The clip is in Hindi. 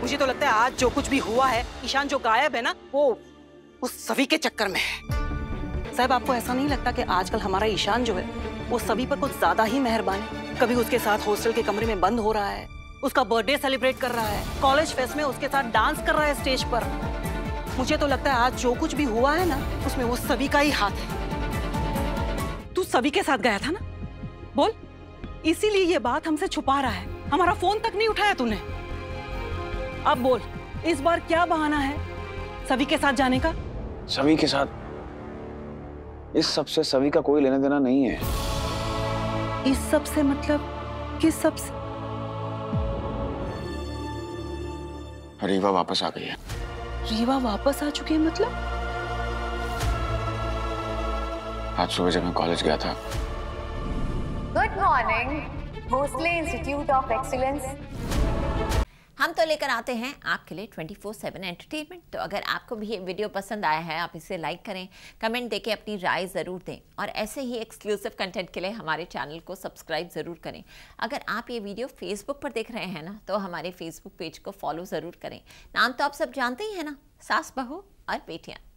मुझे तो लगता है आज जो कुछ भी हुआ है, ईशान जो गायब है ना, वो उस सभी के चक्कर में है। साहब, आपको ऐसा नहीं लगता कि आजकल हमारा ईशान जो है वो सभी पर कुछ ज्यादा ही मेहरबान है? कभी उसके साथ हॉस्टल के कमरे में बंद हो रहा है, उसका बर्थडे सेलिब्रेट कर रहा है, कॉलेज फेस्ट में उसके साथ डांस कर रहा है स्टेज पर। मुझे तो लगता है आज जो कुछ भी हुआ है ना, उसमें वो सभी का ही हाथ है। तू सभी के साथ गया था ना, बोल, इसीलिए ये बात हमसे छुपा रहा है। हमारा फोन तक नहीं उठाया तूने। अब बोल, इस बार क्या बहाना है सभी के साथ जाने का? सभी के साथ? इस सब से सभी का कोई लेना देना नहीं है। इस सब से मतलब किस सब से? रीवा वापस आ गई है। रीवा वापस आ चुकी है मतलब? आज सुबह जब मैं कॉलेज गया था। Good morning Bhosle institute of excellence. हम तो लेकर आते हैं आपके लिए 24/7 एंटरटेनमेंट। तो अगर आपको भी ये वीडियो पसंद आया है, आप इसे लाइक करें, कमेंट देके अपनी राय ज़रूर दें, और ऐसे ही एक्सक्लूसिव कंटेंट के लिए हमारे चैनल को सब्सक्राइब ज़रूर करें। अगर आप ये वीडियो फेसबुक पर देख रहे हैं ना, तो हमारे फेसबुक पेज को फॉलो ज़रूर करें। नाम तो आप सब जानते ही हैं ना, सास बहू और बेटियाँ।